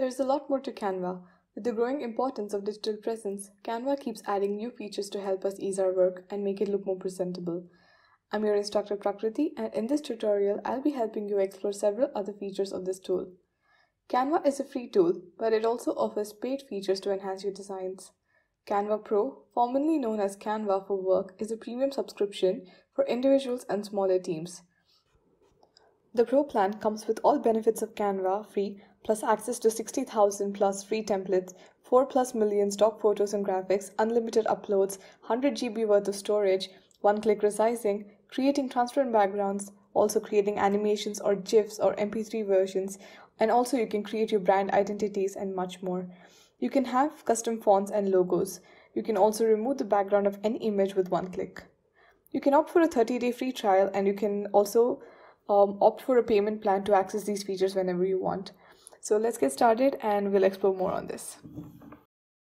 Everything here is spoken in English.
There is a lot more to Canva. With the growing importance of digital presence, Canva keeps adding new features to help us ease our work and make it look more presentable. I'm your instructor Prakriti, and in this tutorial, I'll be helping you explore several other features of this tool. Canva is a free tool, but it also offers paid features to enhance your designs. Canva Pro, formerly known as Canva for Work, is a premium subscription for individuals and smaller teams. The Pro plan comes with all benefits of Canva free, plus access to 60,000 plus free templates, 4 plus million stock photos and graphics, unlimited uploads, 100 GB worth of storage, one-click resizing, creating transparent backgrounds, also creating animations or GIFs or MP3 versions, and also you can create your brand identities and much more. You can have custom fonts and logos. You can also remove the background of any image with one click. You can opt for a 30-day free trial, and you can also opt for a payment plan to access these features whenever you want. So let's get started and we'll explore more on this.